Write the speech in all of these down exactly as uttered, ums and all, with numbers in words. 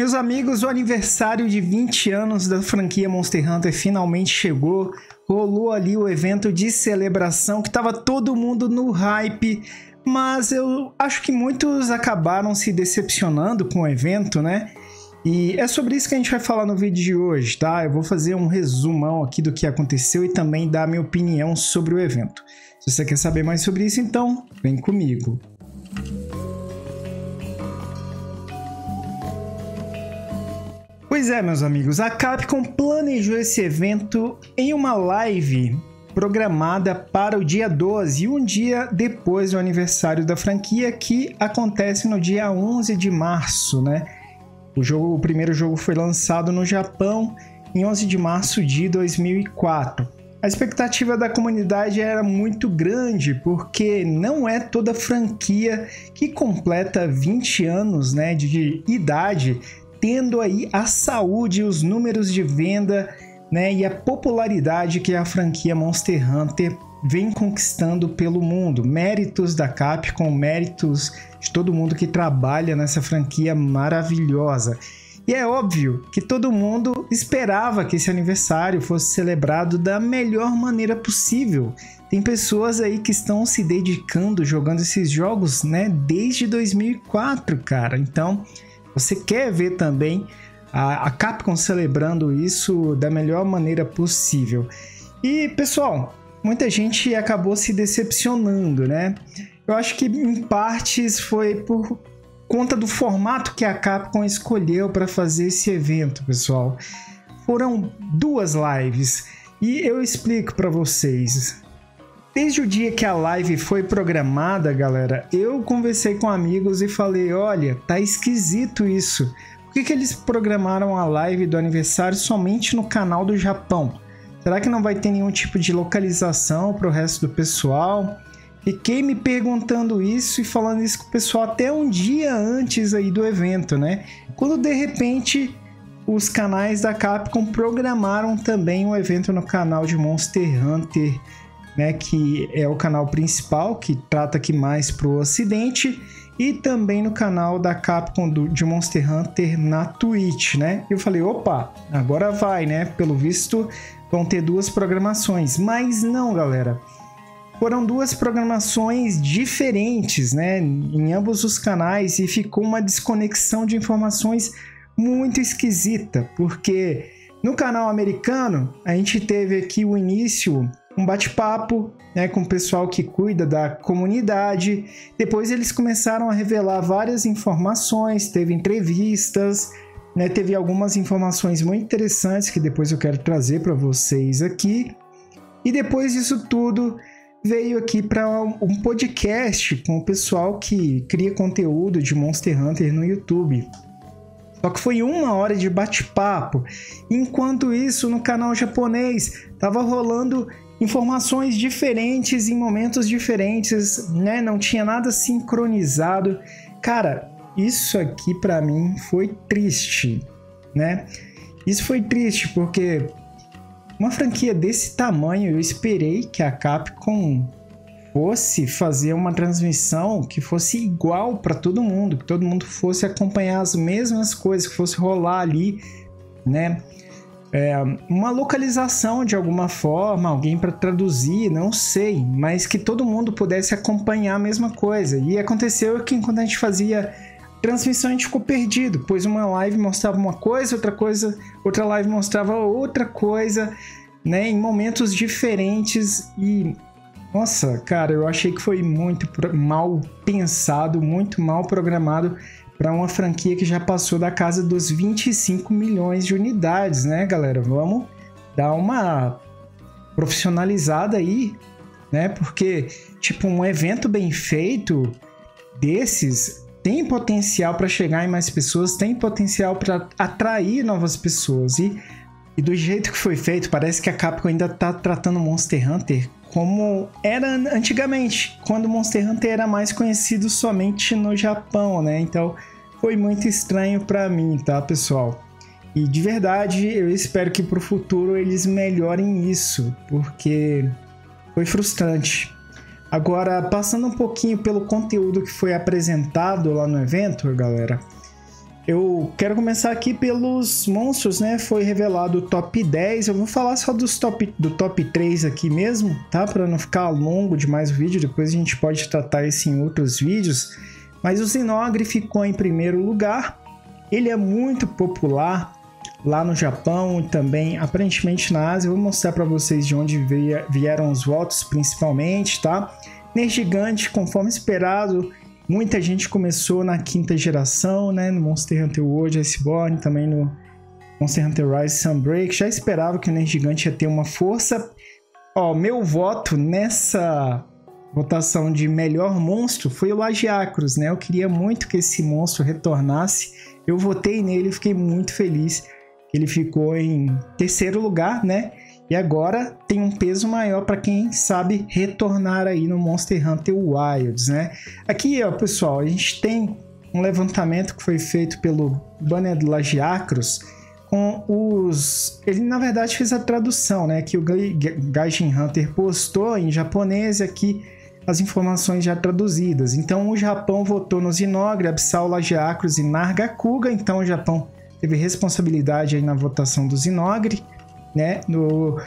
Meus amigos, o aniversário de vinte anos da franquia Monster Hunter finalmente chegou. Rolou ali o evento de celebração que estava todo mundo no hype, mas eu acho que muitos acabaram se decepcionando com o evento, né? E é sobre isso que a gente vai falar no vídeo de hoje, tá? Eu vou fazer um resumão aqui do que aconteceu e também dar a minha opinião sobre o evento. Se você quer saber mais sobre isso, então vem comigo. Pois é, meus amigos, a Capcom planejou esse evento em uma live programada para o dia doze, um dia depois do aniversário da franquia, que acontece no dia onze de março, né? O jogo, o primeiro jogo foi lançado no Japão em onze de março de dois mil e quatro. A expectativa da comunidade era muito grande, porque não é toda franquia que completa vinte anos, né, de idade, tendo aí a saúde, os números de venda, né, e a popularidade que a franquia Monster Hunter vem conquistando pelo mundo. Méritos da Capcom, méritos de todo mundo que trabalha nessa franquia maravilhosa. E é óbvio que todo mundo esperava que esse aniversário fosse celebrado da melhor maneira possível. Tem pessoas aí que estão se dedicando, jogando esses jogos, né, desde dois mil e quatro, cara. Então, você quer ver também a Capcom celebrando isso da melhor maneira possível. E, pessoal, muita gente acabou se decepcionando, né? Eu acho que em partes foi por conta do formato que a Capcom escolheu para fazer esse evento, pessoal. Foram duas lives e eu explico para vocês. Desde o dia que a live foi programada, galera, eu conversei com amigos e falei, olha, tá esquisito isso. Por que que eles programaram a live do aniversário somente no canal do Japão? Será que não vai ter nenhum tipo de localização para o resto do pessoal? Fiquei me perguntando isso e falando isso com o pessoal até um dia antes aí do evento, né? Quando de repente os canais da Capcom programaram também um evento no canal de Monster Hunter, né? Que é o canal principal, que trata aqui mais para o ocidente, e também no canal da Capcom do, de Monster Hunter na Twitch, né? Eu falei, opa, agora vai, né? Pelo visto vão ter duas programações, mas não, galera. Foram duas programações diferentes, né, em ambos os canais, e ficou uma desconexão de informações muito esquisita, porque no canal americano a gente teve aqui o início, um bate-papo, né, com o pessoal que cuida da comunidade. Depois eles começaram a revelar várias informações, teve entrevistas, né, teve algumas informações muito interessantes que depois eu quero trazer para vocês aqui. E depois disso tudo, veio aqui para um podcast com o pessoal que cria conteúdo de Monster Hunter no YouTube. Só que foi uma hora de bate-papo. Enquanto isso, no canal japonês, estava rolando informações diferentes em momentos diferentes, né? Não tinha nada sincronizado. Cara, isso aqui para mim foi triste, né? Isso foi triste porque uma franquia desse tamanho, eu esperei que a Capcom fosse fazer uma transmissão que fosse igual para todo mundo, que todo mundo fosse acompanhar as mesmas coisas, que fosse rolar ali, né? É, uma localização de alguma forma, alguém para traduzir, não sei, mas que todo mundo pudesse acompanhar a mesma coisa. E aconteceu que enquanto a gente fazia transmissão a gente ficou perdido, pois uma live mostrava uma coisa, outra coisa, outra live mostrava outra coisa, né, em momentos diferentes. E nossa, cara, eu achei que foi muito mal pensado, muito mal programado para uma franquia que já passou da casa dos vinte e cinco milhões de unidades, né, galera? Vamos dar uma profissionalizada aí, né? Porque, tipo, um evento bem feito desses tem potencial para chegar em mais pessoas, tem potencial para atrair novas pessoas. E, e do jeito que foi feito, parece que a Capcom ainda tá tratando Monster Hunter como era antigamente, quando Monster Hunter era mais conhecido somente no Japão, né? Então foi muito estranho para mim, tá, pessoal? E de verdade eu espero que pro futuro eles melhorem isso, porque foi frustrante. Agora, passando um pouquinho pelo conteúdo que foi apresentado lá no evento, galera, Eu quero começar aqui pelos monstros, né? Foi revelado o top dez. Eu vou falar só dos top, do top três aqui mesmo, tá? Para não ficar longo demais o vídeo. Depois a gente pode tratar isso em outros vídeos. Mas o Zinogre ficou em primeiro lugar. Ele é muito popular lá no Japão e também aparentemente na Ásia. Eu vou mostrar para vocês de onde vieram os votos principalmente, tá? Nergigante, conforme esperado, muita gente começou na quinta geração, né? No Monster Hunter World, Iceborne, também no Monster Hunter Rise Sunbreak. Já esperava que o Nergigante ia ter uma força. Ó, meu voto nessa votação de melhor monstro foi o Lagiacrus, né? Eu queria muito que esse monstro retornasse. Eu votei nele e fiquei muito feliz. Ele ficou em terceiro lugar, né? E agora tem um peso maior para quem sabe retornar aí no Monster Hunter Wilds, né? Aqui, ó, pessoal, a gente tem um levantamento que foi feito pelo banner do Lagiacrus com os... Ele, na verdade, fez a tradução, né? Que o Gaijin Hunter postou em japonês e aqui as informações já traduzidas. Então, o Japão votou no Zinogre, Absal, Lagiacrus e Nargakuga. Então, o Japão teve responsabilidade aí na votação do Zinogre, né? No...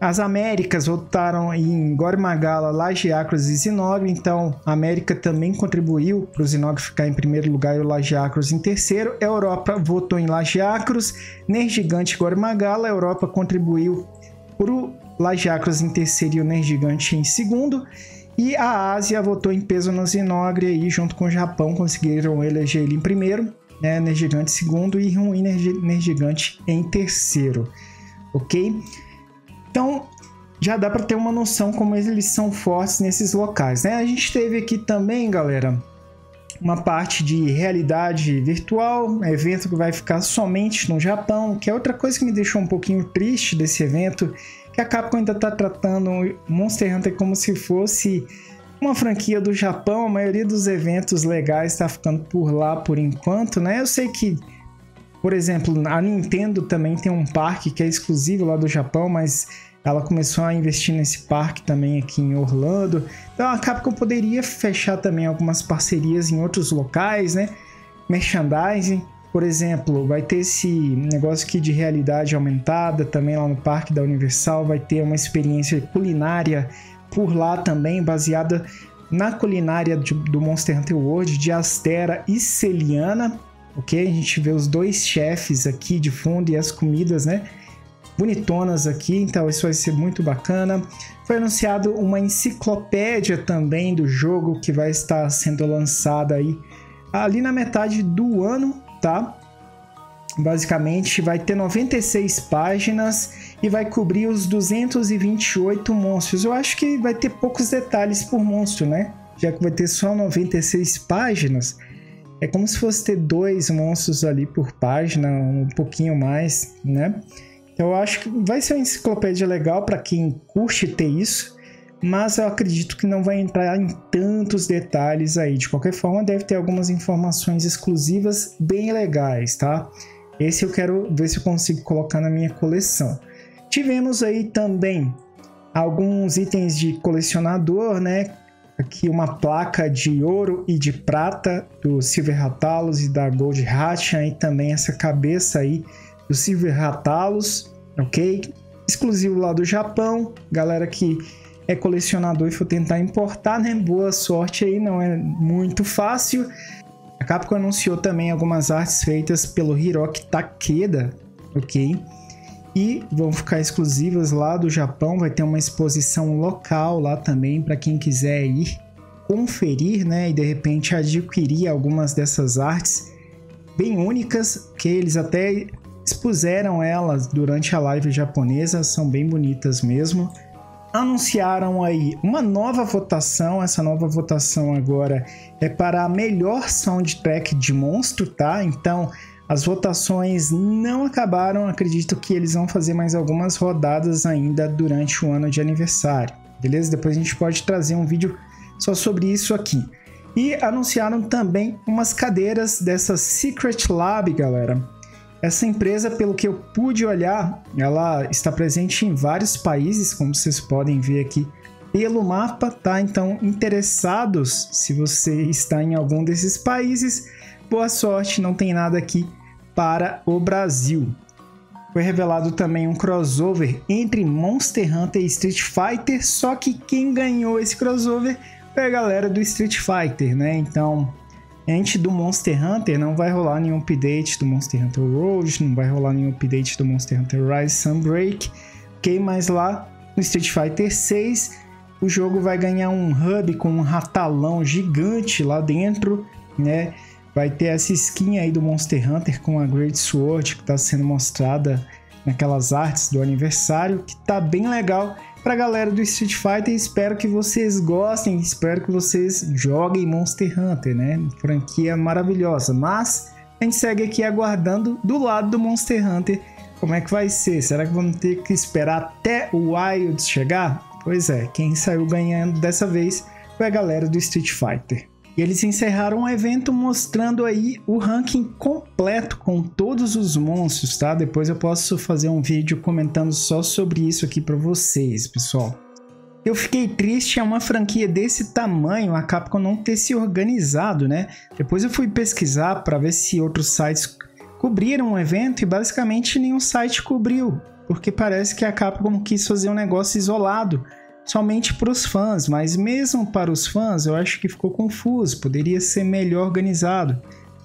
As Américas votaram em Gormagala, Lagiacrus e Zinogre, então a América também contribuiu para o Zinogre ficar em primeiro lugar e o Lagiacrus em terceiro. A Europa votou em Lagiacrus, Nergigante e Gormagala. A Europa contribuiu para o Lagiacrus em terceiro e o Nergigante em segundo. E a Ásia votou em peso no Zinogre aí, junto com o Japão, conseguiram eleger ele em primeiro, né? Nergigante em segundo e Ruim Nergigante em terceiro. Ok? Então, já dá para ter uma noção como eles são fortes nesses locais, né? A gente teve aqui também, galera, uma parte de realidade virtual, evento que vai ficar somente no Japão, que é outra coisa que me deixou um pouquinho triste desse evento, que a Capcom ainda está tratando Monster Hunter como se fosse uma franquia do Japão. A maioria dos eventos legais está ficando por lá por enquanto, né? Eu sei que, por exemplo, a Nintendo também tem um parque que é exclusivo lá do Japão, mas ela começou a investir nesse parque também aqui em Orlando. Então a Capcom poderia fechar também algumas parcerias em outros locais, né? Merchandising, por exemplo, vai ter esse negócio aqui de realidade aumentada também lá no parque da Universal. Vai ter uma experiência culinária por lá também, baseada na culinária do Monster Hunter World, de Astera e Celiana. Ok? A gente vê os dois chefes aqui de fundo e as comidas, né? Bonitonas aqui, então isso vai ser muito bacana. Foi anunciado uma enciclopédia também do jogo que vai estar sendo lançada aí ali na metade do ano, tá? Basicamente vai ter noventa e seis páginas e vai cobrir os duzentos e vinte e oito monstros. Eu acho que vai ter poucos detalhes por monstro, né? Já que vai ter só noventa e seis páginas. É como se fosse ter dois monstros ali por página, um pouquinho mais, né? Então eu acho que vai ser uma enciclopédia legal para quem curte ter isso, mas eu acredito que não vai entrar em tantos detalhes aí. De qualquer forma, deve ter algumas informações exclusivas bem legais, tá? Esse eu quero ver se eu consigo colocar na minha coleção. Tivemos aí também alguns itens de colecionador, né? Aqui uma placa de ouro e de prata do Silver Rathalos e da Gold Rathian, e também essa cabeça aí do Silver Rathalos, ok? Exclusivo lá do Japão, galera que é colecionador e for tentar importar, né? Boa sorte aí, não é muito fácil. A Capcom anunciou também algumas artes feitas pelo Hiroki Takeda, ok? E vão ficar exclusivas lá do Japão. Vai ter uma exposição local lá também para quem quiser ir conferir, né? E de repente adquirir algumas dessas artes bem únicas, que eles até expuseram elas durante a live japonesa, são bem bonitas mesmo. Anunciaram aí uma nova votação. Essa nova votação agora é para a melhor soundtrack de monstro, tá? Então as votações não acabaram, acredito que eles vão fazer mais algumas rodadas ainda durante o ano de aniversário, beleza? Depois a gente pode trazer um vídeo só sobre isso aqui. E anunciaram também umas cadeiras dessa Secret Lab, galera. Essa empresa, pelo que eu pude olhar, ela está presente em vários países, como vocês podem ver aqui pelo mapa, tá? Então, interessados, se você está em algum desses países, boa sorte, não tem nada aqui para o Brasil. Foi revelado também um crossover entre Monster Hunter e Street Fighter, só que quem ganhou esse crossover foi a galera do Street Fighter, né? Então, antes do Monster Hunter, não vai rolar nenhum update do Monster Hunter World, não vai rolar nenhum update do Monster Hunter Rise Sunbreak, ok? Mas lá no Street Fighter seis, o jogo vai ganhar um hub com um ratalão gigante lá dentro, né? Vai ter essa skin aí do Monster Hunter com a Great Sword, que está sendo mostrada naquelas artes do aniversário, que tá bem legal pra galera do Street Fighter. Espero que vocês gostem, espero que vocês joguem Monster Hunter, né? Franquia maravilhosa, mas a gente segue aqui aguardando do lado do Monster Hunter como é que vai ser. Será que vamos ter que esperar até o Wilds chegar? Pois é, quem saiu ganhando dessa vez foi a galera do Street Fighter. E eles encerraram o evento mostrando aí o ranking completo com todos os monstros, tá? Depois eu posso fazer um vídeo comentando só sobre isso aqui para vocês, pessoal. Eu fiquei triste a uma franquia desse tamanho, a Capcom não ter se organizado, né? Depois eu fui pesquisar para ver se outros sites cobriram o evento e basicamente nenhum site cobriu, porque parece que a Capcom quis fazer um negócio isolado, somente para os fãs, mas mesmo para os fãs eu acho que ficou confuso, poderia ser melhor organizado,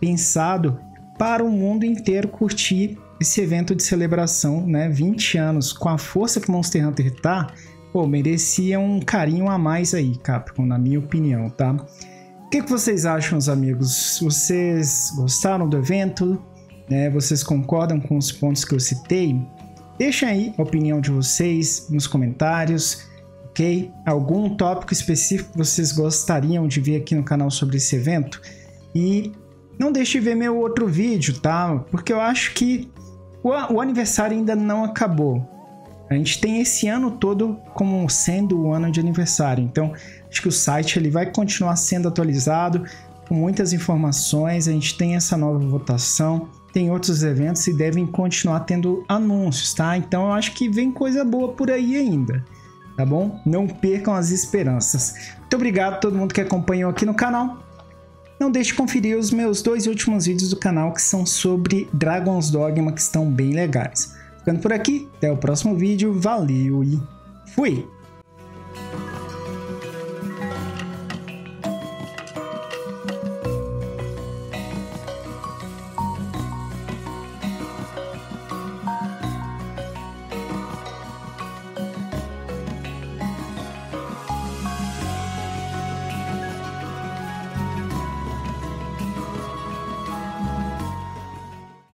pensado para o mundo inteiro curtir esse evento de celebração, né? vinte anos, com a força que Monster Hunter tá, pô, merecia um carinho a mais aí, Capcom, na minha opinião, tá? O que, que vocês acham, meus amigos? Vocês gostaram do evento? Né? Vocês concordam com os pontos que eu citei? Deixem aí a opinião de vocês nos comentários. Ok? Algum tópico específico vocês gostariam de ver aqui no canal sobre esse evento? E não deixe de ver meu outro vídeo, tá? Porque eu acho que o, o aniversário ainda não acabou. A gente tem esse ano todo como sendo o ano de aniversário. Então, acho que o site ele vai continuar sendo atualizado com muitas informações. A gente tem essa nova votação, tem outros eventos e devem continuar tendo anúncios, tá? Então, eu acho que vem coisa boa por aí ainda. Tá bom? Não percam as esperanças. Muito obrigado a todo mundo que acompanhou aqui no canal. Não deixe de conferir os meus dois últimos vídeos do canal que são sobre Dragon's Dogma, que estão bem legais. Ficando por aqui, até o próximo vídeo. Valeu e fui!